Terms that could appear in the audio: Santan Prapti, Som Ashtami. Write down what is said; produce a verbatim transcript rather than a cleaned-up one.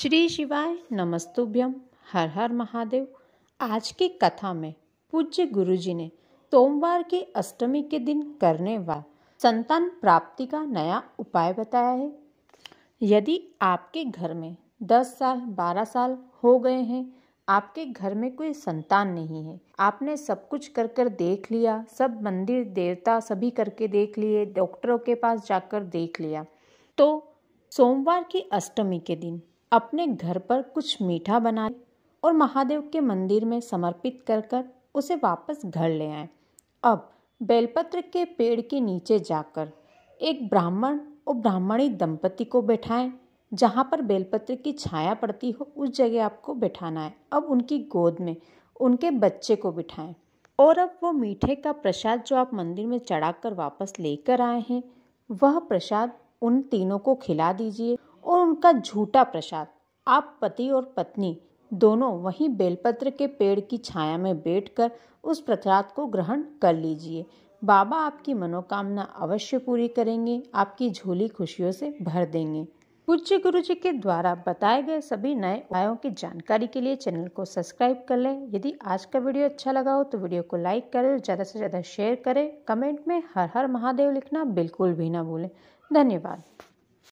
श्री शिवाय नमस्तुभ्यम। हर हर महादेव। आज की कथा में पूज्य गुरुजी ने सोमवार के अष्टमी के दिन करने वाला संतान प्राप्ति का नया उपाय बताया है। यदि आपके घर में दस साल बारह साल हो गए हैं, आपके घर में कोई संतान नहीं है, आपने सब कुछ कर कर देख लिया, सब मंदिर देवता सभी करके देख लिए, डॉक्टरों के पास जाकर देख लिया, तो सोमवार की अष्टमी के दिन अपने घर पर कुछ मीठा बनाएं और महादेव के मंदिर में समर्पित कर कर उसे वापस घर ले आएं। अब बेलपत्र के पेड़ के नीचे जाकर एक ब्राह्मण और ब्राह्मणी दंपति को बैठाएं। जहां पर बेलपत्र की छाया पड़ती हो उस जगह आपको बैठाना है। अब उनकी गोद में उनके बच्चे को बिठाएं और अब वो मीठे का प्रसाद जो आप मंदिर में चढ़ाकर वापस लेकर आए हैं वह प्रसाद उन तीनों को खिला दीजिए और उनका झूठा प्रसाद आप पति और पत्नी दोनों वहीं बेलपत्र के पेड़ की छाया में बैठकर उस प्रसाद को ग्रहण कर लीजिए। बाबा आपकी मनोकामना अवश्य पूरी करेंगे, आपकी झोली खुशियों से भर देंगे। पूज्य गुरु जी के द्वारा बताए गए सभी नए उपायों की जानकारी के लिए चैनल को सब्सक्राइब कर लें। यदि आज का वीडियो अच्छा लगा हो तो वीडियो को लाइक करें और ज़्यादा से ज़्यादा शेयर करें। कमेंट में हर हर महादेव लिखना बिल्कुल भी ना भूलें। धन्यवाद।